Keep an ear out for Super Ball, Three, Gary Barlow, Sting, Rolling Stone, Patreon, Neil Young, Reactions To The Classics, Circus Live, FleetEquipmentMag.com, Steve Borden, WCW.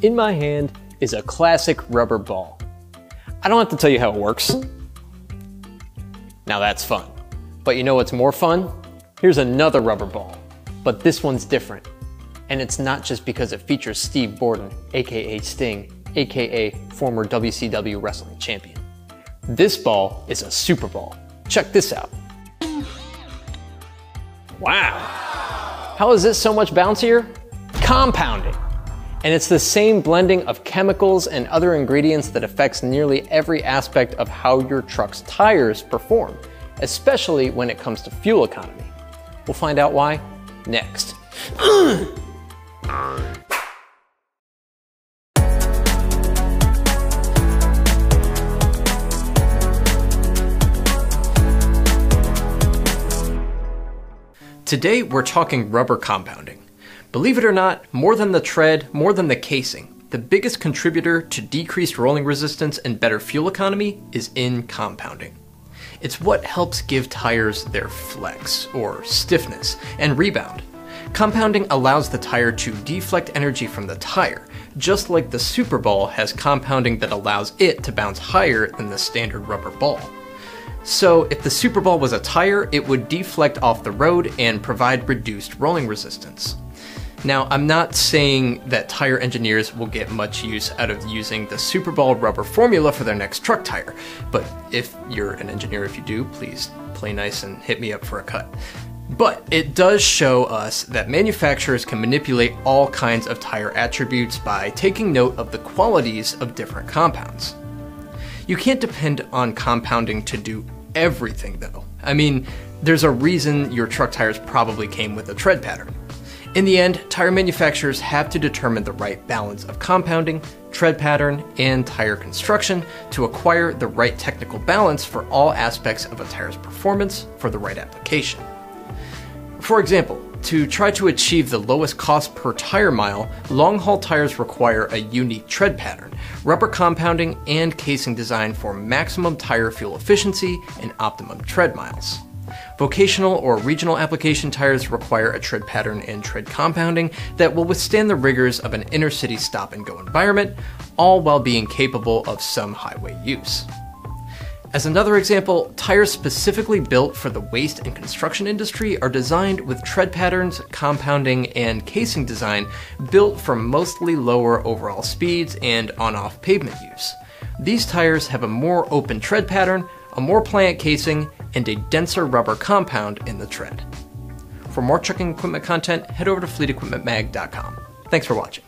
In my hand is a classic rubber ball. I don't have to tell you how it works. Now that's fun. But you know what's more fun? Here's another rubber ball, but this one's different. And it's not just because it features Steve Borden, AKA Sting, AKA former WCW wrestling champion. This ball is a super ball. Check this out. Wow. How is this so much bouncier? Compounding. And it's the same blending of chemicals and other ingredients that affects nearly every aspect of how your truck's tires perform, especially when it comes to fuel economy. We'll find out why next. Today we're talking rubber compounding. Believe it or not, more than the tread, more than the casing, the biggest contributor to decreased rolling resistance and better fuel economy is in compounding. It's what helps give tires their flex, or stiffness, and rebound. Compounding allows the tire to deflect energy from the tire, just like the super ball has compounding that allows it to bounce higher than the standard rubber ball. So if the super ball was a tire, it would deflect off the road and provide reduced rolling resistance. Now, I'm not saying that tire engineers will get much use out of using the Super Ball rubber formula for their next truck tire, but if you're an engineer, if you do, please play nice and hit me up for a cut. But it does show us that manufacturers can manipulate all kinds of tire attributes by taking note of the qualities of different compounds. You can't depend on compounding to do everything, though. I mean, there's a reason your truck tires probably came with a tread pattern. In the end, tire manufacturers have to determine the right balance of compounding, tread pattern, and tire construction to acquire the right technical balance for all aspects of a tire's performance for the right application. For example, to try to achieve the lowest cost per tire mile, long-haul tires require a unique tread pattern, rubber compounding, and casing design for maximum tire fuel efficiency and optimum tread miles. Vocational or regional application tires require a tread pattern and tread compounding that will withstand the rigors of an inner city stop and go environment, all while being capable of some highway use. As another example, tires specifically built for the waste and construction industry are designed with tread patterns, compounding, and casing design built for mostly lower overall speeds and on-off pavement use. These tires have a more open tread pattern, a more pliant casing, and a denser rubber compound in the tread. For more trucking equipment content, head over to FleetEquipmentMag.com. Thanks for watching.